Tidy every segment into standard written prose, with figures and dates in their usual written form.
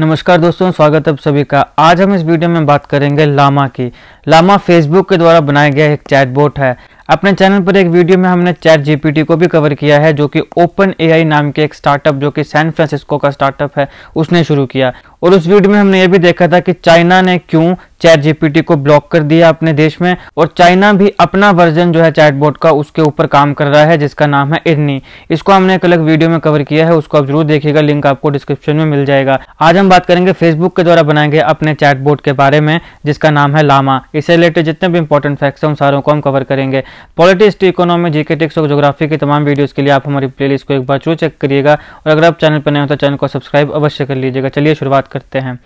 नमस्कार दोस्तों, स्वागत है आप सभी का। आज हम इस वीडियो में बात करेंगे लामा की। लामा फेसबुक के द्वारा बनाया गया एक चैटबॉट है। अपने चैनल पर एक वीडियो में हमने ChatGPT को भी कवर किया है, जो कि OpenAI नाम के एक स्टार्टअप, जो कि सैन फ्रांसिस्को का स्टार्टअप है, उसने शुरू किया। और उस वीडियो में हमने ये भी देखा था कि चाइना ने क्यों ChatGPT को ब्लॉक कर दिया अपने देश में, और चाइना भी अपना वर्जन जो है चैटबॉट का उसके ऊपर काम कर रहा है, जिसका नाम है इर्नी। इसको हमने एक अलग वीडियो में कवर किया है, उसको आप जरूर देखिएगा, लिंक आपको डिस्क्रिप्शन में मिल जाएगा। आज हम बात करेंगे फेसबुक के द्वारा बनाए गए अपने चैटबॉट के बारे में, जिसका नाम है लामा। इससे रिलेटेड जितने भी इंपॉर्टेंट फैक्ट्स हैं उन सारों को हम कवर करेंगे। पॉलिटिक्स, इकोनॉमी, जीके, टेक्स और ज्योग्राफी की तमाम वीडियोस के लिए आप हमारी प्लेलिस्ट को एक बार जरूर चेक करिएगा, और अगर आप चैनल पर नए हो तो चैनल को सब्सक्राइब अवश्य कर लीजिएगा। चलिए शुरुआत करते हैं।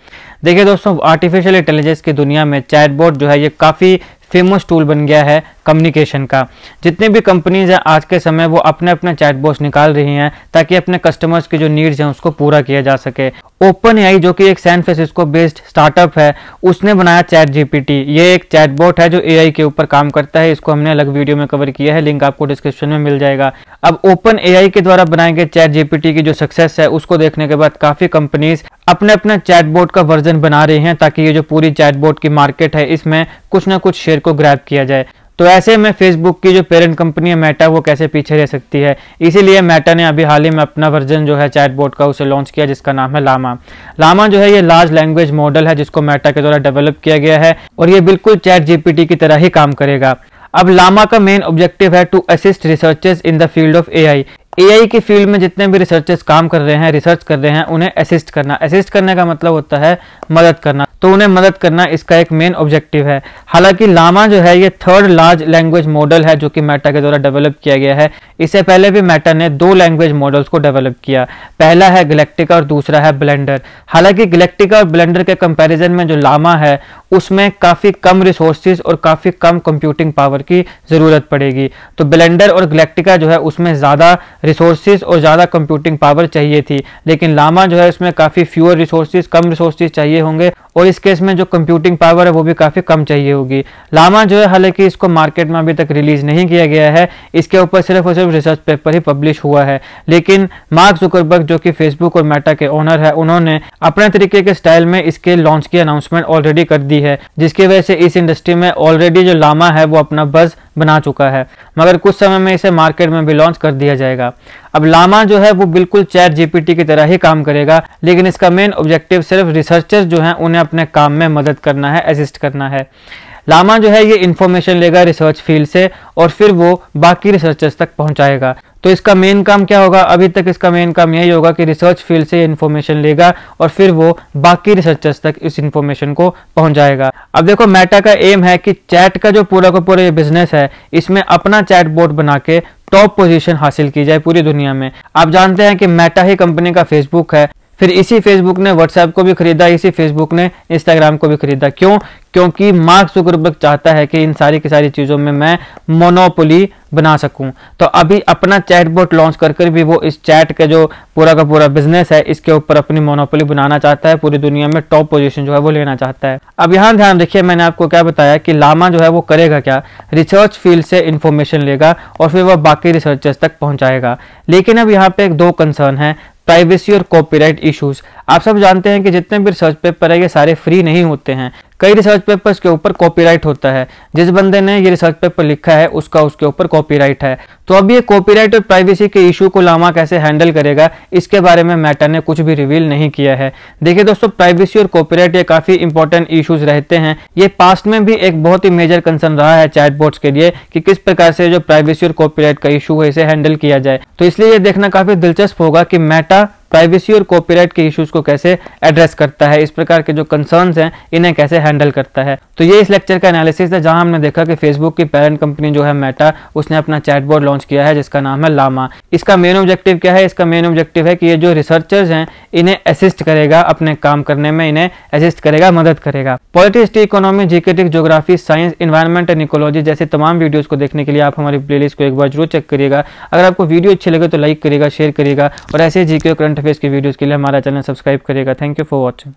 देखिए दोस्तों, आर्टिफिशियल इंटेलिजेंस की दुनिया में चैटबॉट जो है ये काफी फेमस टूल बन गया है कम्युनिकेशन का। जितने भी कंपनीज हैं आज के समय, वो अपने अपने चैटबॉट्स निकाल रही हैं ताकि अपने कस्टमर्स की जो नीड्स हैं उसको पूरा किया जा सके। OpenAI जो कि एक सैन फ्रांसिस्को बेस्ड स्टार्टअप है, उसने बनाया ChatGPT। ये एक चैटबॉट है जो AI के ऊपर काम करता है। इसको हमने अलग वीडियो में कवर किया है, लिंक आपको डिस्क्रिप्शन में मिल जाएगा। अब OpenAI के द्वारा बनाए गए ChatGPT की जो सक्सेस है उसको देखने के बाद काफी कंपनीज अपने अपने चैटबॉट का वर्जन बना रही हैं, ताकि ये जो पूरी चैटबॉट की मार्केट है इसमें कुछ ना कुछ शेयर को ग्रैब किया जाए। तो ऐसे में फेसबुक की जो पेरेंट कंपनी है मेटा, वो कैसे पीछे रह सकती है। इसीलिए मेटा ने अभी हाल ही में अपना वर्जन जो है चैटबॉट का उसे लॉन्च किया, जिसका नाम है लामा। लामा जो है ये लार्ज लैंग्वेज मॉडल है, जिसको मेटा के द्वारा डेवलप किया गया है, और ये बिल्कुल ChatGPT की तरह ही काम करेगा। अब लामा का मेन ऑब्जेक्टिव है to assist researchers in the field of AI की फील्ड में जितने भी रिसर्चर्स काम कर रहे हैं, रिसर्च कर रहे हैं, उन्हें असिस्ट करना। असिस्ट करने का मतलब होता है मदद करना, तो उन्हें मदद करना इसका एक मेन ऑब्जेक्टिव है। हालांकि लामा जो है ये थर्ड लार्ज लैंग्वेज मॉडल है जो कि मेटा के द्वारा डेवलप किया गया है। इससे पहले भी मेटा ने 2 लैंग्वेज मॉडल्स को डेवलप किया, पहला है गैलेक्टिका और दूसरा है ब्लेंडर। हालांकि गैलेक्टिका और ब्लेंडर के कंपैरिजन में जो लामा है उसमें काफ़ी कम रिसोर्सेज और काफ़ी कम कंप्यूटिंग पावर की ज़रूरत पड़ेगी। तो ब्लेंडर और गैलेक्टिका जो है उसमें ज़्यादा रिसोर्सेज और ज़्यादा कंप्यूटिंग पावर चाहिए थी, लेकिन लामा जो है उसमें काफ़ी फ्यूअर रिसोर्सेज, कम रिसोर्सेज चाहिए होंगे, और इस केस में जो कंप्यूटिंग पावर है वो भी काफ़ी कम चाहिए होगी। लामा जो है, हालांकि इसको मार्केट में अभी तक रिलीज़ नहीं किया गया है, इसके ऊपर सिर्फ और सिर्फ रिसर्च पेपर ही पब्लिश हुआ है। लेकिन मार्क जुकरबर्ग जो कि फेसबुक और मेटा के ओनर है, उन्होंने अपने तरीके के स्टाइल में इसके लॉन्च की अनाउंसमेंट ऑलरेडी कर दी है, जिसकी वजह से इस इंडस्ट्री में ऑलरेडी जो लामा है वो अपना बज़ बना चुका है। मगर कुछ समय में इसे मार्केट में भी लॉन्च कर दिया जाएगा। अब लामा जो है वो बिल्कुल ChatGPT की तरह ही काम करेगा, लेकिन इसका मेन ऑब्जेक्टिव सिर्फ रिसर्चर्स जो हैं उन्हें अपने काम में मदद करना है, असिस्ट करना है। लामा जो है ये इन्फॉर्मेशन लेगा रिसर्च फील्ड से और फिर वो बाकी रिसर्चर्स तक पहुंचाएगा। तो इसका मेन काम क्या होगा? अभी तक इसका मेन काम यही होगा कि रिसर्च फील्ड से इन्फॉर्मेशन लेगा और फिर वो बाकी रिसर्चर्स तक इस इन्फॉर्मेशन को पहुंचाएगा। अब देखो, मेटा का एम है कि चैट का जो पूरा का पूरा ये बिजनेस है, इसमें अपना चैटबॉट बना के टॉप पोजीशन हासिल की जाए पूरी दुनिया में। आप जानते हैं कि मेटा ही कंपनी का फेसबुक है, फिर इसी फेसबुक ने व्हाट्सएप को भी खरीदा, इसी फेसबुक ने इंस्टाग्राम को भी खरीदा। क्यों? क्योंकि मार्क जुकरबर्ग चाहता है कि इन सारी की सारी चीज़ों में मैं मोनोपोली बना सकूं। तो अभी अपना चैटबॉट लॉन्च कर भी वो इस चैट के जो पूरा का पूरा बिजनेस है इसके ऊपर अपनी मोनोपोली बनाना चाहता है, पूरी दुनिया में टॉप पोजीशन जो है वो लेना चाहता है। अब यहाँ ध्यान देखिए, मैंने आपको क्या बताया कि लामा जो है वो करेगा क्या? रिसर्च फील्ड से इन्फॉर्मेशन लेगा और फिर वह बाकी रिसर्चर्स तक पहुँचाएगा। लेकिन अब यहाँ पे 2 कंसर्न है, प्राइवेसी और कॉपीराइट इश्यूज। आप सब जानते हैं कि जितने भी रिसर्च पेपर है ये सारे फ्री नहीं होते हैं, कई रिसर्च पेपर्स के ऊपर कॉपीराइट होता है। जिस बंदे ने ये रिसर्च पेपर लिखा है उसका उसके ऊपर कॉपीराइट है। तो अब ये कॉपीराइट और प्राइवेसी के इशू को लामा कैसे हैंडल करेगा, इसके बारे में मेटा ने कुछ भी रिवील नहीं किया है। देखिए दोस्तों, प्राइवेसी और कॉपीराइट ये काफ़ी इंपॉर्टेंट इशूज रहते हैं। ये पास्ट में भी एक बहुत ही मेजर कंसर्न रहा है चैटबॉट्स के लिए कि किस प्रकार से जो प्राइवेसी और कॉपीराइट का इशू है इसे हैंडल किया जाए। तो इसलिए ये देखना काफ़ी दिलचस्प होगा कि मेटा प्राइवेसी और कॉपीराइट के इश्यूज को कैसे एड्रेस करता है, इस प्रकार के जो कंसर्न्स हैं इन्हें कैसे हैंडल करता है। तो ये इस लेक्चर का एनालिसिस है, जहां हमने देखा कि फेसबुक की पेरेंट कंपनी जो है मेटा, उसने अपना चैटबॉट लॉन्च किया है जिसका नाम है लामा। इसका मेन ऑब्जेक्टिव क्या है? इसका मेन ऑब्जेक्टिव है कि ये जो रिसर्चर्स हैं इन्हें असिस्ट करेगा अपने काम करने में, इन्हें असिस्ट करेगा, मदद करेगा। Politics, economy, GK, geography, science, environment and ecology जैसे तमाम वीडियोज को देखने के लिए आप हमारी प्लेलिस्ट को एक बार जरूर चेक करिएगा। अगर आपको वीडियो अच्छी लगे तो लाइक करिएगा, शेयर करिएगा, और ऐसे जीके करंट फेस के वीडियोस के लिए हमारा चैनल सब्सक्राइब करिएगा। Thank you for watching.